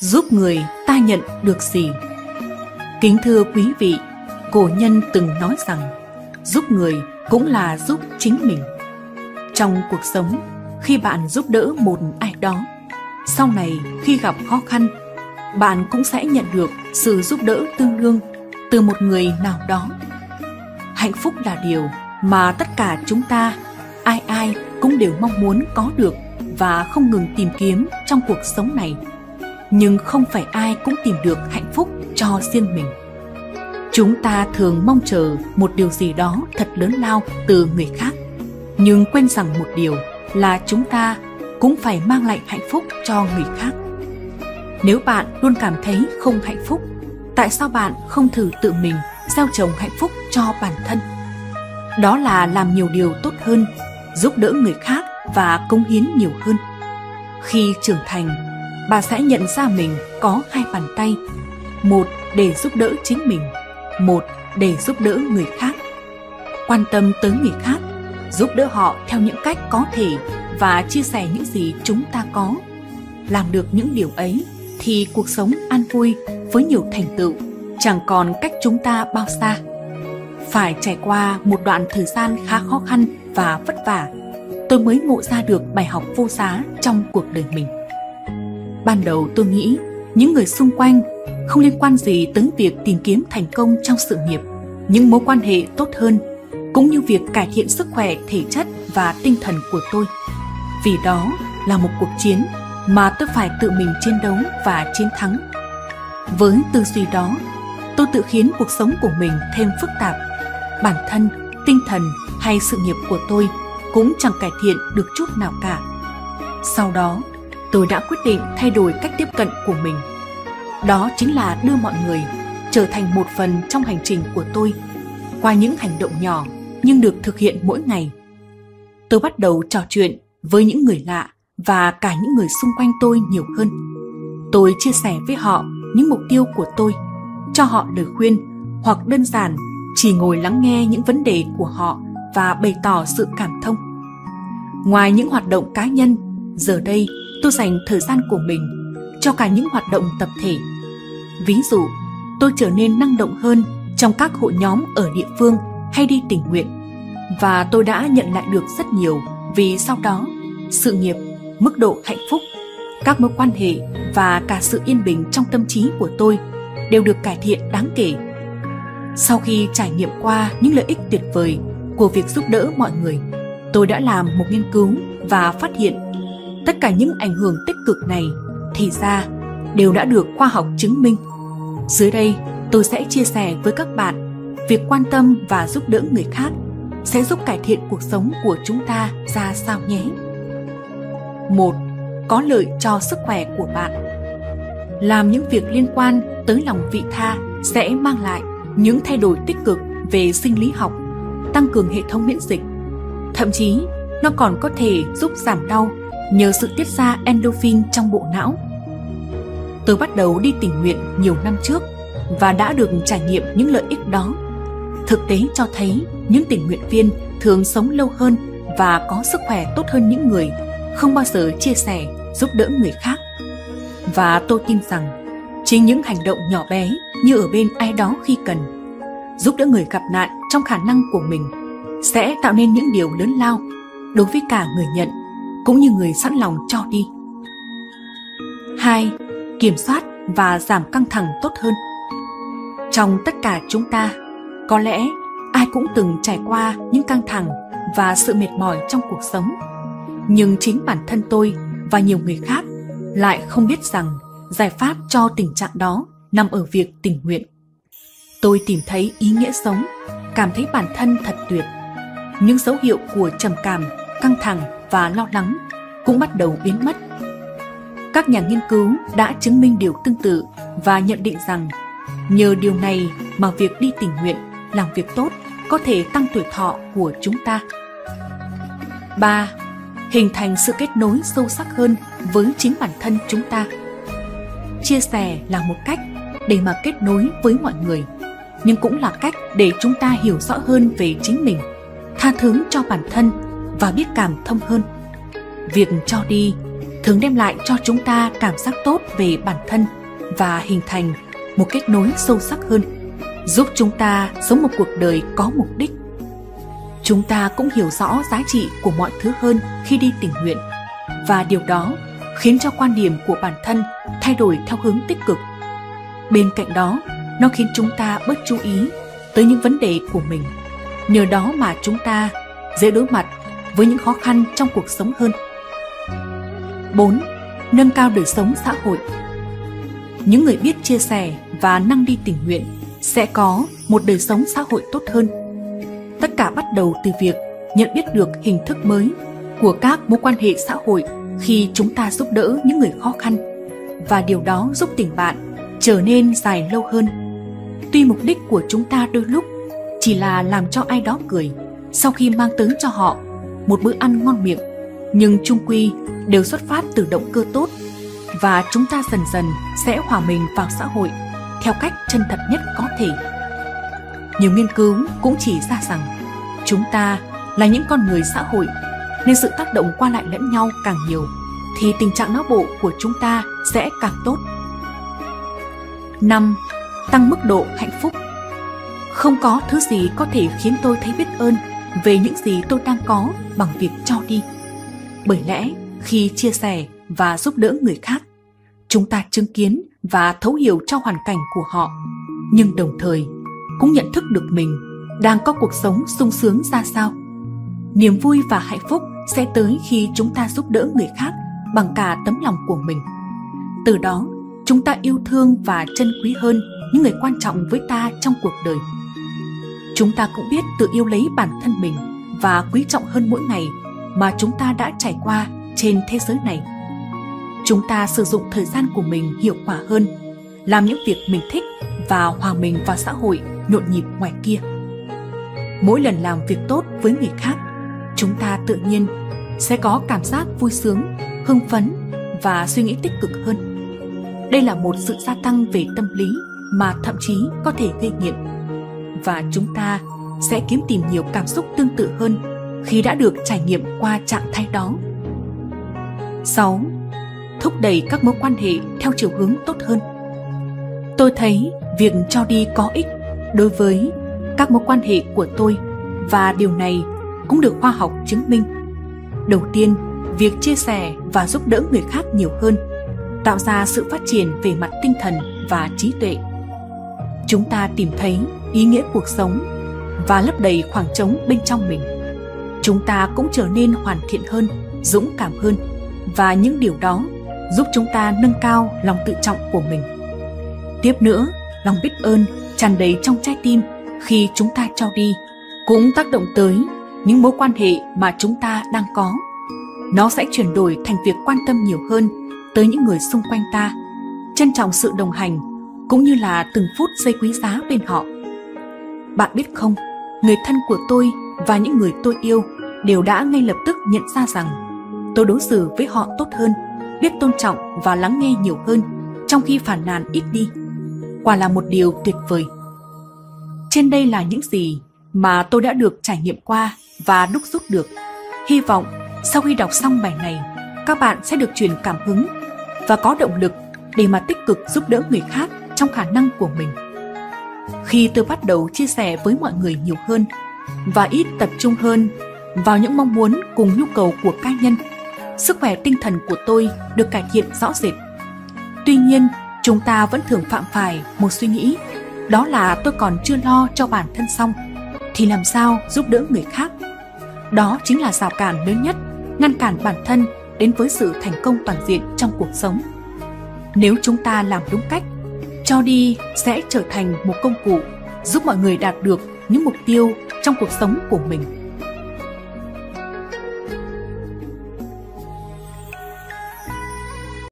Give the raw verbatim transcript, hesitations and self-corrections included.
giúp người ta nhận được gì? Kính thưa quý vị, cổ nhân từng nói rằng giúp người cũng là giúp chính mình. Trong cuộc sống, khi bạn giúp đỡ một ai đó, sau này khi gặp khó khăn, bạn cũng sẽ nhận được sự giúp đỡ tương đương từ một người nào đó. Hạnh phúc là điều mà tất cả chúng ta, ai ai cũng đều mong muốn có được và không ngừng tìm kiếm trong cuộc sống này. Nhưng không phải ai cũng tìm được hạnh phúc cho riêng mình. Chúng ta thường mong chờ một điều gì đó thật lớn lao từ người khác, nhưng quên rằng một điều là chúng ta cũng phải mang lại hạnh phúc cho người khác. Nếu bạn luôn cảm thấy không hạnh phúc, tại sao bạn không thử tự mình gieo trồng hạnh phúc cho bản thân? Đó là làm nhiều điều tốt hơn, giúp đỡ người khác và cống hiến nhiều hơn. Khi trưởng thành, bà sẽ nhận ra mình có hai bàn tay, một để giúp đỡ chính mình, một để giúp đỡ người khác. Quan tâm tới người khác, giúp đỡ họ theo những cách có thể và chia sẻ những gì chúng ta có. Làm được những điều ấy thì cuộc sống an vui với nhiều thành tựu chẳng còn cách chúng ta bao xa. Phải trải qua một đoạn thời gian khá khó khăn và vất vả, tôi mới ngộ ra được bài học vô giá trong cuộc đời mình. Ban đầu tôi nghĩ những người xung quanh không liên quan gì tới việc tìm kiếm thành công trong sự nghiệp, những mối quan hệ tốt hơn, cũng như việc cải thiện sức khỏe thể chất và tinh thần của tôi. Vì đó là một cuộc chiến mà tôi phải tự mình chiến đấu và chiến thắng. Với tư duy đó, tôi tự khiến cuộc sống của mình thêm phức tạp. Bản thân, tinh thần hay sự nghiệp của tôi cũng chẳng cải thiện được chút nào cả. Sau đó, tôi đã quyết định thay đổi cách tiếp cận của mình. Đó chính là đưa mọi người trở thành một phần trong hành trình của tôi, qua những hành động nhỏ nhưng được thực hiện mỗi ngày. Tôi bắt đầu trò chuyện với những người lạ và cả những người xung quanh tôi nhiều hơn. Tôi chia sẻ với họ những mục tiêu của tôi, cho họ lời khuyên hoặc đơn giản chỉ ngồi lắng nghe những vấn đề của họ và bày tỏ sự cảm thông. Ngoài những hoạt động cá nhân, giờ đây tôi dành thời gian của mình cho cả những hoạt động tập thể. Ví dụ, tôi trở nên năng động hơn trong các hội nhóm ở địa phương hay đi tình nguyện, và tôi đã nhận lại được rất nhiều vì sau đó sự nghiệp, mức độ hạnh phúc, các mối quan hệ và cả sự yên bình trong tâm trí của tôi đều được cải thiện đáng kể. Sau khi trải nghiệm qua những lợi ích tuyệt vời của việc giúp đỡ mọi người, tôi đã làm một nghiên cứu và phát hiện tất cả những ảnh hưởng tích cực này thì ra đều đã được khoa học chứng minh. Dưới đây tôi sẽ chia sẻ với các bạn việc quan tâm và giúp đỡ người khác sẽ giúp cải thiện cuộc sống của chúng ta ra sao nhé. một. Có lợi cho sức khỏe của bạn. Làm những việc liên quan tới lòng vị tha sẽ mang lại những thay đổi tích cực về sinh lý học, tăng cường hệ thống miễn dịch. Thậm chí, nó còn có thể giúp giảm đau nhờ sự tiết ra endorphin trong bộ não. Tôi bắt đầu đi tình nguyện nhiều năm trước và đã được trải nghiệm những lợi ích đó. Thực tế cho thấy những tình nguyện viên thường sống lâu hơn và có sức khỏe tốt hơn những người không bao giờ chia sẻ, giúp đỡ người khác. Và tôi tin rằng chính những hành động nhỏ bé như ở bên ai đó khi cần, giúp đỡ người gặp nạn trong khả năng của mình sẽ tạo nên những điều lớn lao đối với cả người nhận cũng như người sẵn lòng cho đi. hai. Kiểm soát và giảm căng thẳng tốt hơn. Trong tất cả chúng ta, có lẽ ai cũng từng trải qua những căng thẳng và sự mệt mỏi trong cuộc sống. Nhưng chính bản thân tôi và nhiều người khác lại không biết rằng giải pháp cho tình trạng đó nằm ở việc tình nguyện. Tôi tìm thấy ý nghĩa sống, cảm thấy bản thân thật tuyệt. Những dấu hiệu của trầm cảm, căng thẳng và lo lắng cũng bắt đầu biến mất. Các nhà nghiên cứu đã chứng minh điều tương tự và nhận định rằng nhờ điều này mà việc đi tình nguyện, làm việc tốt có thể tăng tuổi thọ của chúng ta. ba. Hình thành sự kết nối sâu sắc hơn với chính bản thân chúng ta. Chia sẻ là một cách để mà kết nối với mọi người, nhưng cũng là cách để chúng ta hiểu rõ hơn về chính mình, tha thứ cho bản thân và biết cảm thông hơn. Việc cho đi thường đem lại cho chúng ta cảm giác tốt về bản thân và hình thành một kết nối sâu sắc hơn, giúp chúng ta sống một cuộc đời có mục đích. Chúng ta cũng hiểu rõ giá trị của mọi thứ hơn khi đi tình nguyện, và điều đó khiến cho quan điểm của bản thân thay đổi theo hướng tích cực. Bên cạnh đó, nó khiến chúng ta bớt chú ý tới những vấn đề của mình, nhờ đó mà chúng ta dễ đối mặt với những khó khăn trong cuộc sống hơn. bốn. Nâng cao đời sống xã hội. Những người biết chia sẻ và năng đi tình nguyện sẽ có một đời sống xã hội tốt hơn. Tất cả bắt đầu từ việc nhận biết được hình thức mới của các mối quan hệ xã hội khi chúng ta giúp đỡ những người khó khăn, và điều đó giúp tình bạn trở nên dài lâu hơn. Tuy mục đích của chúng ta đôi lúc chỉ là làm cho ai đó cười sau khi mang tới cho họ một bữa ăn ngon miệng, nhưng chung quy đều xuất phát từ động cơ tốt, và chúng ta dần dần sẽ hòa mình vào xã hội theo cách chân thật nhất có thể. Nhiều nghiên cứu cũng chỉ ra rằng chúng ta là những con người xã hội, nên sự tác động qua lại lẫn nhau càng nhiều thì tình trạng não bộ của chúng ta sẽ càng tốt. năm. Tăng mức độ hạnh phúc. Không có thứ gì có thể khiến tôi thấy biết ơn về những gì tôi đang có bằng việc cho đi. Bởi lẽ khi chia sẻ và giúp đỡ người khác, chúng ta chứng kiến và thấu hiểu cho hoàn cảnh của họ, nhưng đồng thời cũng nhận thức được mình đang có cuộc sống sung sướng ra sao. Niềm vui và hạnh phúc sẽ tới khi chúng ta giúp đỡ người khác bằng cả tấm lòng của mình. Từ đó, chúng ta yêu thương và trân quý hơn những người quan trọng với ta trong cuộc đời. Chúng ta cũng biết tự yêu lấy bản thân mình và quý trọng hơn mỗi ngày mà chúng ta đã trải qua trên thế giới này. Chúng ta sử dụng thời gian của mình hiệu quả hơn, làm những việc mình thích và hòa mình vào xã hội nhộn nhịp ngoài kia. Mỗi lần làm việc tốt với người khác, chúng ta tự nhiên sẽ có cảm giác vui sướng, hưng phấn và suy nghĩ tích cực hơn. Đây là một sự gia tăng về tâm lý mà thậm chí có thể gây nghiện, và chúng ta sẽ kiếm tìm nhiều cảm xúc tương tự hơn khi đã được trải nghiệm qua trạng thái đó. sáu. Thúc đẩy các mối quan hệ theo chiều hướng tốt hơn. Tôi thấy việc cho đi có ích đối với các mối quan hệ của tôi, và điều này cũng được khoa học chứng minh. Đầu tiên, việc chia sẻ và giúp đỡ người khác nhiều hơn tạo ra sự phát triển về mặt tinh thần và trí tuệ. Chúng ta tìm thấy ý nghĩa cuộc sống và lấp đầy khoảng trống bên trong mình. Chúng ta cũng trở nên hoàn thiện hơn, dũng cảm hơn, và những điều đó giúp chúng ta nâng cao lòng tự trọng của mình. Tiếp nữa, lòng biết ơn tràn đầy trong trái tim khi chúng ta cho đi cũng tác động tới những mối quan hệ mà chúng ta đang có. Nó sẽ chuyển đổi thành việc quan tâm nhiều hơn tới những người xung quanh ta, trân trọng sự đồng hành cũng như là từng phút giây quý giá bên họ. Bạn biết không, người thân của tôi và những người tôi yêu đều đã ngay lập tức nhận ra rằng tôi đối xử với họ tốt hơn, biết tôn trọng và lắng nghe nhiều hơn, trong khi phàn nàn ít đi. Quả là một điều tuyệt vời. Trên đây là những gì mà tôi đã được trải nghiệm qua và đúc rút được. Hy vọng sau khi đọc xong bài này, các bạn sẽ được truyền cảm hứng và có động lực để mà tích cực giúp đỡ người khác trong khả năng của mình. Khi tôi bắt đầu chia sẻ với mọi người nhiều hơn và ít tập trung hơn vào những mong muốn cùng nhu cầu của cá nhân, sức khỏe tinh thần của tôi được cải thiện rõ rệt. Tuy nhiên, chúng ta vẫn thường phạm phải một suy nghĩ, đó là tôi còn chưa lo cho bản thân xong thì làm sao giúp đỡ người khác. Đó chính là rào cản lớn nhất ngăn cản bản thân đến với sự thành công toàn diện trong cuộc sống. Nếu chúng ta làm đúng cách, cho đi sẽ trở thành một công cụ giúp mọi người đạt được những mục tiêu trong cuộc sống của mình.